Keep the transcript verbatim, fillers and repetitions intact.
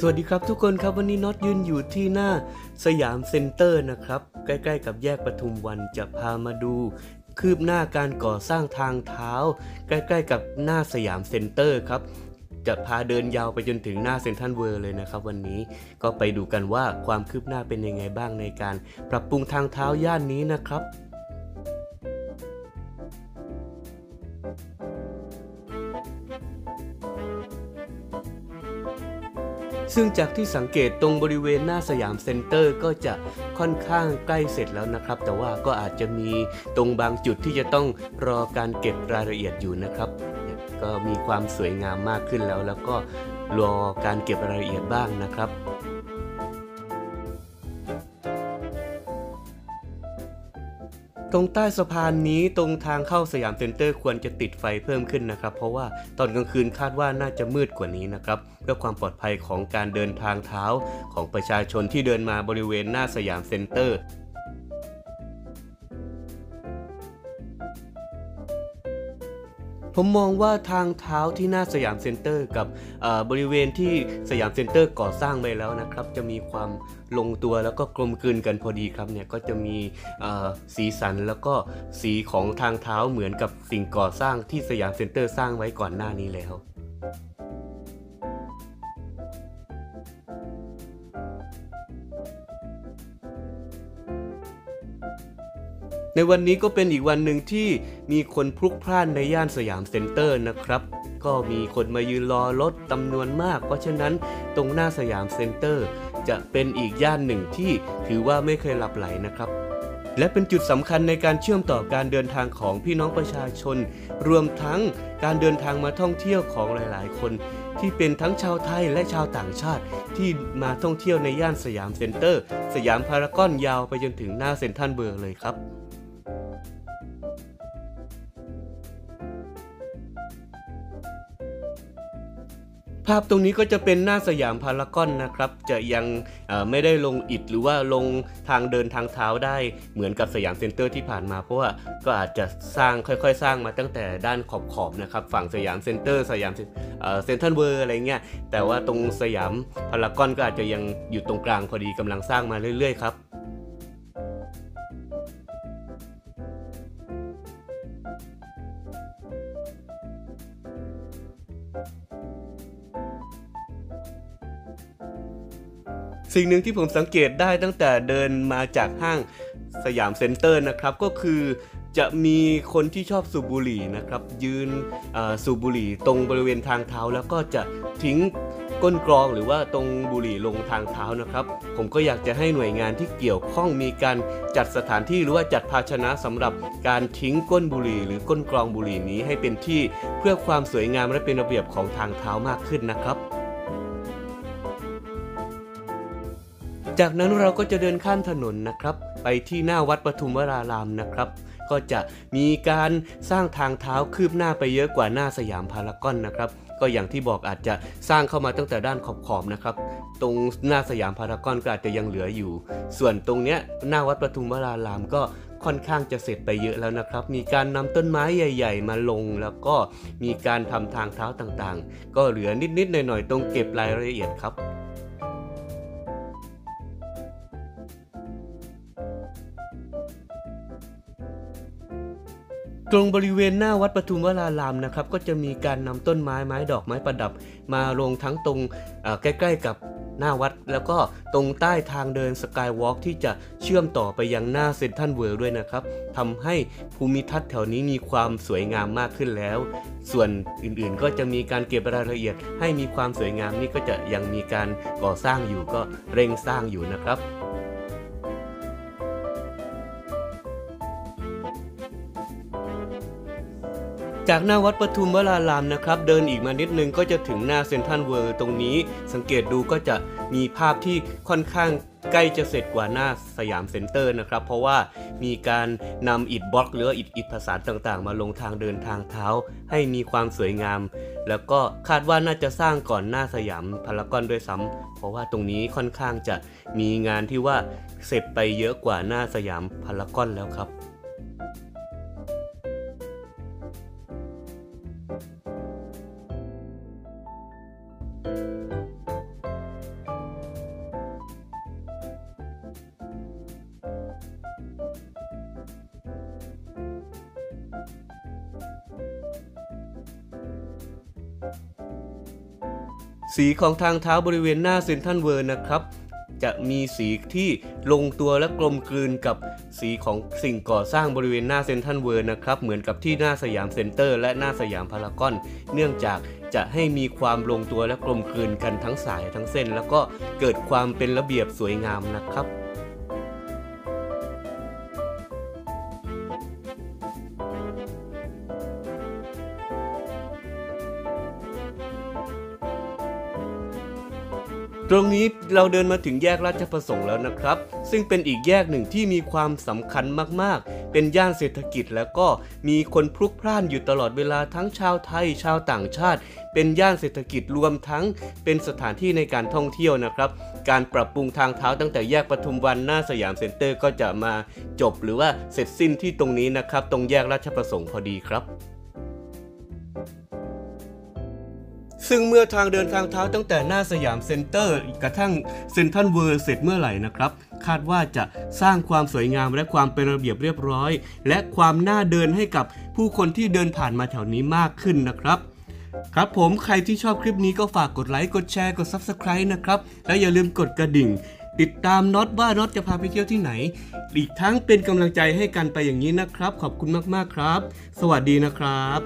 สวัสดีครับทุกคนครับวันนี้น็อตยืนอยู่ที่หน้าสยามเซ็นเตอร์นะครับใกล้ๆกับแยกปทุมวันจะพามาดูคืบหน้าการก่อสร้างทางเท้าใกล้ๆกับหน้าสยามเซ็นเตอร์ครับจะพาเดินยาวไปจนถึงหน้าเซ็นทรัลเวิลด์เลยนะครับวันนี้ก็ไปดูกันว่าความคืบหน้าเป็นยังไงบ้างในการปรับปรุงทางเท้าย่านนี้นะครับซึ่งจากที่สังเกตตรงบริเวณหน้าสยามเซ็นเตอร์ก็จะค่อนข้างใกล้เสร็จแล้วนะครับแต่ว่าก็อาจจะมีตรงบางจุดที่จะต้องรอการเก็บรายละเอียดอยู่นะครับก็มีความสวยงามมากขึ้นแล้วแล้วก็รอการเก็บรายละเอียดบ้างนะครับตรงใต้สะพานนี้ตรงทางเข้าสยามเซ็นเตอร์ควรจะติดไฟเพิ่มขึ้นนะครับเพราะว่าตอนกลางคืนคาดว่าน่าจะมืดกว่านี้นะครับเพื่อความปลอดภัยของการเดินทางเท้าของประชาชนที่เดินมาบริเวณหน้าสยามเซ็นเตอร์ผมมองว่าทางเท้าที่หน้าสยามเซ็นเตอร์กับบริเวณที่สยามเซ็นเตอร์ก่อสร้างไปแล้วนะครับจะมีความลงตัวแล้วก็กลมกลืนกันพอดีครับเนี่ยก็จะมีสีสันแล้วก็สีของทางเท้าเหมือนกับสิ่งก่อสร้างที่สยามเซ็นเตอร์สร้างไว้ก่อนหน้านี้แล้วในวันนี้ก็เป็นอีกวันหนึ่งที่มีคนพลุกพล่านในย่านสยามเซ็นเตอร์นะครับก็มีคนมายืนรอรถจำนวนมากเพราะฉะนั้นตรงหน้าสยามเซ็นเตอร์จะเป็นอีกย่านหนึ่งที่ถือว่าไม่เคยหลับไหลนะครับและเป็นจุดสำคัญในการเชื่อมต่อการเดินทางของพี่น้องประชาชนรวมทั้งการเดินทางมาท่องเที่ยวของหลายๆคนที่เป็นทั้งชาวไทยและชาวต่างชาติที่มาท่องเที่ยวในย่านสยามเซ็นเตอร์สยามพารากอนยาวไปจนถึงหน้าเซ็นทรัลเวิลด์เลยครับภาพตรงนี้ก็จะเป็นหน้าสยามพารากอนนะครับจะยังไม่ได้ลงอิฐหรือว่าลงทางเดินทางเท้าได้เหมือนกับสยามเซ็นเตอร์ที่ผ่านมาเพราะว่าก็อาจจะสร้างค่อยๆสร้างมาตั้งแต่ด้านขอบๆนะครับฝั่งสยามเซ็นเตอร์สยามเซ็นทรัลเวิลด์อะไรเงี้ยแต่ว่าตรงสยามพารากอนก็อาจจะยังอยู่ตรงกลางพอดีกำลังสร้างมาเรื่อยๆครับสิ่งหนึ่งที่ผมสังเกตได้ตั้งแต่เดินมาจากห้างสยามเซ็นเตอร์นะครับก็คือจะมีคนที่ชอบสูบบุหรี่นะครับยืนสูบบุหรี่ตรงบริเวณทางเท้าแล้วก็จะทิ้งก้นกรองหรือว่าตรงบุหรี่ลงทางเท้านะครับผมก็อยากจะให้หน่วยงานที่เกี่ยวข้องมีการจัดสถานที่หรือว่าจัดภาชนะสำหรับการทิ้งก้นบุหรี่หรือก้นกรองบุหรี่นี้ให้เป็นที่เพื่อความสวยงามและเป็นระเบียบของทางเท้ามากขึ้นนะครับจากนั้นเราก็จะเดินข้ามถนนนะครับไปที่หน้าวัดปทุมวรารามนะครับก็จะมีการสร้างทางเท้าคืบหน้าไปเยอะกว่าหน้าสยามพารากอนนะครับก็อย่างที่บอกอาจจะสร้างเข้ามาตั้งแต่ด้านขอบๆนะครับตรงหน้าสยามพารากอนก็อาจจะยังเหลืออยู่ส่วนตรงเนี้ยหน้าวัดปทุมวรารามก็ค่อนข้างจะเสร็จไปเยอะแล้วนะครับมีการนำต้นไม้ใหญ่ๆมาลงแล้วก็มีการทำทางเท้าต่างๆก็เหลือนิดๆหน่อยๆตรงเก็บรายละเอียดครับตรงบริเวณหน้าวัดปทุมวรารามนะครับก็จะมีการนำต้นไม้ไม้ดอกไม้ประดับมาลงทั้งตรงใกล้ๆกับหน้าวัดแล้วก็ตรงใต้ทางเดินสกายวอล์กที่จะเชื่อมต่อไปยังหน้าเซ็นทรัลเวิลด์ด้วยนะครับทำให้ภูมิทัศน์แถวนี้มีความสวยงามมากขึ้นแล้วส่วนอื่นๆก็จะมีการเก็บรายละเอียดให้มีความสวยงามนี่ก็จะยังมีการก่อสร้างอยู่ก็เร่งสร้างอยู่นะครับจากหน้าวัดปทุมวรารามนะครับเดินอีกมานิดนึงก็จะถึงหน้าเซ็นทรัลเวิลด์ตรงนี้สังเกตดูก็จะมีภาพที่ค่อนข้างใกล้จะเสร็จกว่าหน้าสยามเซ็นเตอร์นะครับเพราะว่ามีการนำอิฐบล็อกหรืออิฐอิฐผสานต่างๆมาลงทางเดินทางเท้าให้มีความสวยงามแล้วก็คาดว่าน่าจะสร้างก่อนหน้าสยามพารากอนด้วยซ้ำเพราะว่าตรงนี้ค่อนข้างจะมีงานที่ว่าเสร็จไปเยอะกว่าหน้าสยามพารากอนแล้วครับ สีของทางเท้าบริเวณหน้าเซ็นทรัลเวิลด์นะครับจะมีสีที่ลงตัวและกลมกลืนกับสีของสิ่งก่อสร้างบริเวณหน้าเซ็นทรัลเวิลด์นะครับเหมือนกับที่หน้าสยามเซ็นเตอร์และหน้าสยามพารากอนเนื่องจากจะให้มีความลงตัวและกลมกลืนกันทั้งสายทั้งเส้นแล้วก็เกิดความเป็นระเบียบสวยงามนะครับตรงนี้เราเดินมาถึงแยกราชประสงค์แล้วนะครับซึ่งเป็นอีกแยกหนึ่งที่มีความสำคัญมากๆเป็นย่านเศรษฐกิจแล้วก็มีคนพลุกพล่านอยู่ตลอดเวลาทั้งชาวไทยชาวต่างชาติเป็นย่านเศรษฐกิจรวมทั้งเป็นสถานที่ในการท่องเที่ยวนะครับการปรับปรุงทางเท้าตั้งแต่แยกปทุมวันหน้าสยามเซ็นเตอร์ก็จะมาจบหรือว่าเสร็จสิ้นที่ตรงนี้นะครับตรงแยกราชประสงค์พอดีครับซึ่งเมื่อทางเดินทางเท้าตั้งแต่หน้าสยามเซ็นเตอร์กระทั่งเซ็นทรัลเวิลด์เสร็จเมื่อไหร่นะครับคาดว่าจะสร้างความสวยงามและความเป็นระเบียบเรียบร้อยและความน่าเดินให้กับผู้คนที่เดินผ่านมาแถวนี้มากขึ้นนะครับครับผมใครที่ชอบคลิปนี้ก็ฝากกดไลค์กดแชร์กด ซับสไครบ์ นะครับและอย่าลืมกดกระดิ่งติดตามน็อตว่าน็อตจะพาไปเที่ยวที่ไหนอีกทั้งเป็นกำลังใจให้กันไปอย่างนี้นะครับขอบคุณมากๆครับสวัสดีนะครับ